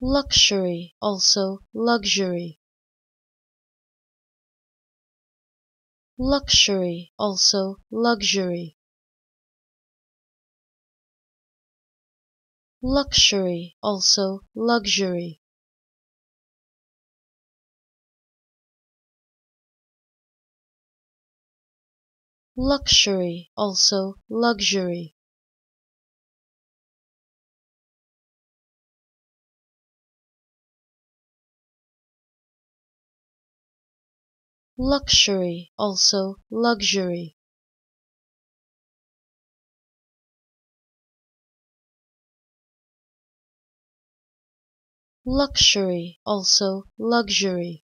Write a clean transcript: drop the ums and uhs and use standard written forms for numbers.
Luxury, also luxury. Luxury, also luxury. Luxury, also luxury. Luxury, also luxury. Luxury, also luxury. Luxury, also luxury.